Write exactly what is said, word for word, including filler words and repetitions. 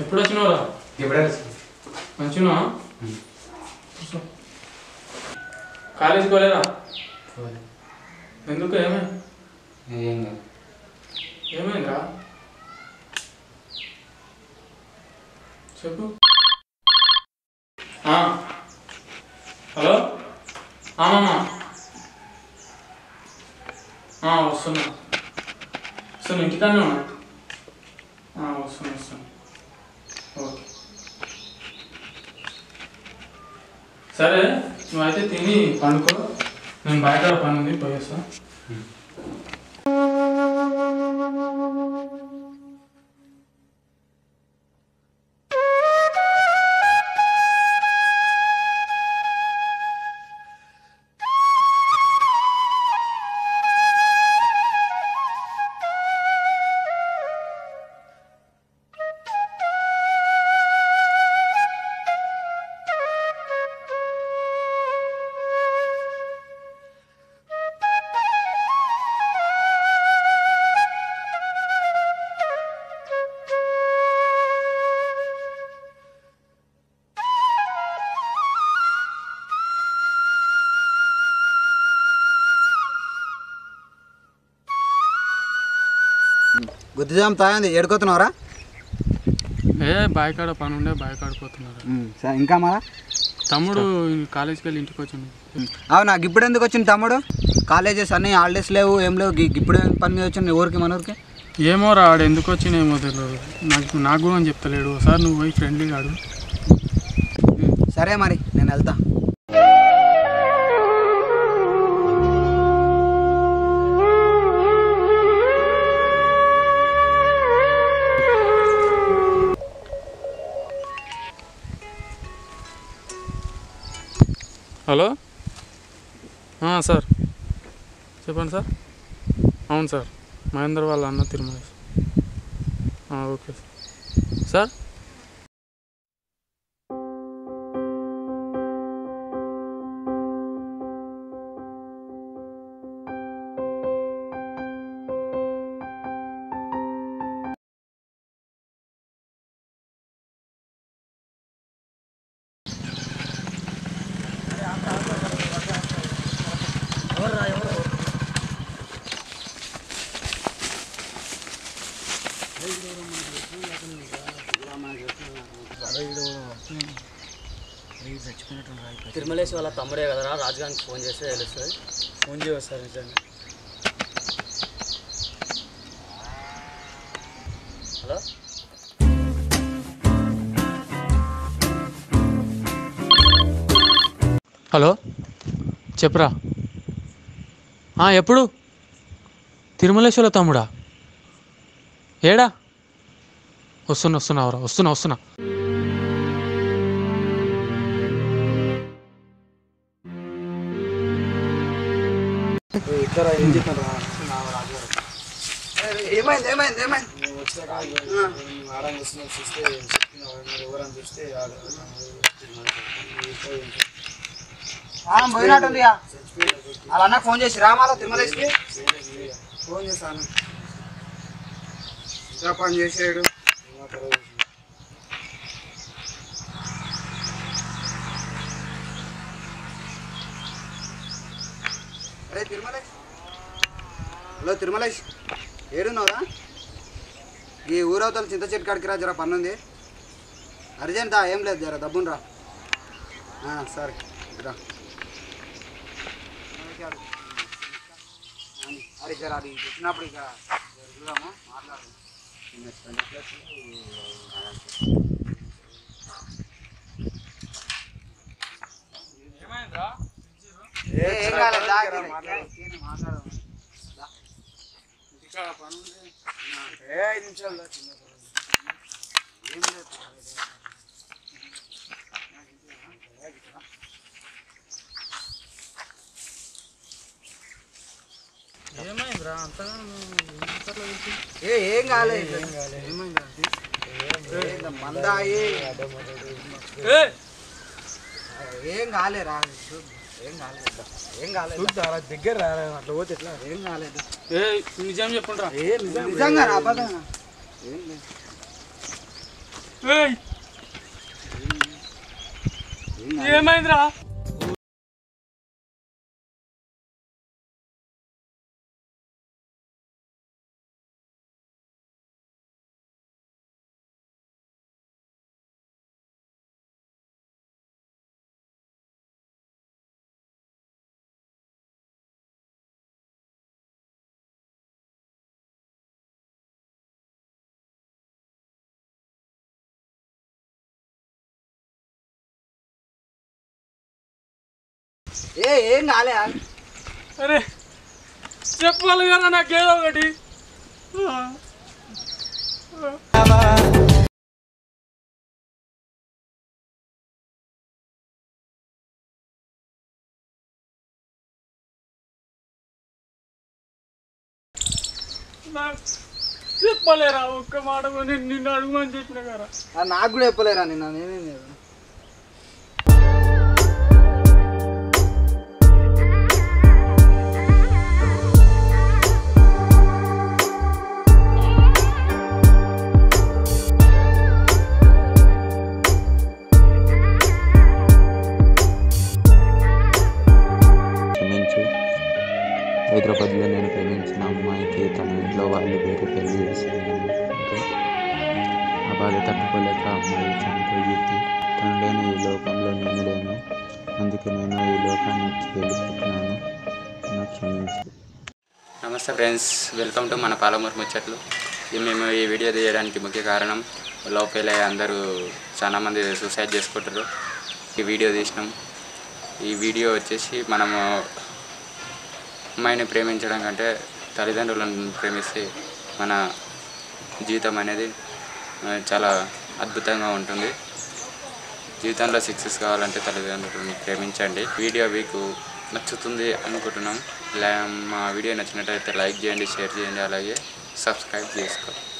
ఎప్పుడొచ్చినావురా? ఎప్పుడైనా మంచినా కాలేజ్ పోలేదా? ఎందుకు ఏమే? ఏమే ఏమేంరా చెప్పు. హలో అమ్మా వస్తున్నా వస్తున్నా ఇంటికానే ఉన్నా వస్తున్నా వస్తున్నా ఓకే సరే నువ్వైతే తిని పండుకో, నేను బయట పని ఉంది పోయేస్తా. గుద్దిజాం తాగింది ఏడుకోతున్నావురా? ఏ బాయికాడ పని ఉండే బాయికాడుకోతున్నారా? ఇంకా మా తమ్ముడు కాలేజీకి వెళ్ళి ఇంటికి వచ్చింది. అవును, నాకు ఇప్పుడు ఎందుకు వచ్చింది తమ్ముడు? కాలేజెస్ అన్నీ హాలిడేస్ లేవు, ఏం లేవు, ఇప్పుడు పని మీద వచ్చింది ఊరికి మన ఊరికి. ఏమో రాడు ఎందుకు వచ్చింది ఏమో తెలియదు నాకు, నాకు అని చెప్తలేడు. ఒకసారి నువ్వు పోయి ఫ్రెండ్లీగా అడుగు. సరే మరి నేను వెళ్తా. హలో సార్ చెప్పండి సార్. అవును సార్, మహేందర్ వాళ్ళ అన్న తిరుమలేశ్. Okay sir. తిరుమలేశ్ వాళ్ళ తమ్ముడే కదరా, రాజుగారికి ఫోన్ చేస్తే తెలుస్తుంది. ఫోన్ చేయవచ్చు సార్ నిజంగా. హలో హలో చెప్పరా. ఎప్పుడు తిరుమలేశ్ వాళ్ళ తమ్ముడా? ఏడా? వస్తున్నా వస్తున్నా అవరా వస్తున్నా వస్తున్నా ఏమైంది ఏమైంది ఏమైంది పోయినట్టుంది. వాళ్ళ అన్నకు ఫోన్ చేసి రామారా తిరుమలేశ్కి ఫోన్ చేశాను. ఇంకా పని చేసాడు. అరే తిరుమలేశ్, హలో తిరుమలేశ్ ఏడున్నావురా? ఈ ఊరవతలు చింత చెట్టు కాడికి రా, జర పన్నుంది అర్జెంటా. ఏం లేదు, జర డబ్బును రా. సరే రా. అరే జర అది వచ్చినప్పుడు ఇక చూద్దాము మాట్లాడు. ఏమైందిరా? ఏమైందిరా అంతగా? ఏం కాలేదు ఏం కాలేరా, ఏం కాలేదు ఏం కాలేదు దగ్గర రారా అట్లా పోతే ఎట్లా? ఏం కాలేదు. ఏ నిజం చెప్పుంటారా? ఏ నిజంగా రాబోదా? ఏం లేదు. ఏమైందిరా? ఏ ఏం కాలే అరే చెప్పాలి కదా నాకు ఏదో ఒకటి చెప్పలేరా ఒక్క మాట కొని నిన్ను అడుగుమని చెప్పిన కదా నాకు కూడా చెప్పలేరా నిన్న నేనేం చేయాలి హైదరాబాద్ నేను ప్రేమించిన అమ్మాయికి తన ఇంట్లో వాళ్ళు వేరే పెళ్లి చేశాను. ఆ బాధ తట్టుకోలేక అమ్మాయి చనిపోయింది. తను లేని ఈ లోకంలో నేను లేను, అందుకే నేను ఈ లోకానికి వెళ్ళిపోతున్నాను. క్షమించు. నమస్తే ఫ్రెండ్స్, వెల్కమ్ టు మన పాలమూరు ముచ్చట్లు. మేము ఈ వీడియో తీయడానికి ముఖ్య కారణం లోపలే అందరూ చాలామంది సూసైడ్ చేసుకుంటారు. ఈ వీడియో తీసినాం. ఈ వీడియో వచ్చేసి మనము అమ్మాయిని ప్రేమించడం కంటే తల్లిదండ్రులను ప్రేమిస్తే మన జీవితం అనేది చాలా అద్భుతంగా ఉంటుంది. జీవితంలో సక్సెస్ కావాలంటే తల్లిదండ్రులను ప్రేమించండి. వీడియో మీకు నచ్చుతుంది అనుకుంటున్నాం. మా వీడియో నచ్చినట్టయితే లైక్ చేయండి, షేర్ చేయండి, అలాగే సబ్స్క్రైబ్ చేసుకోండి.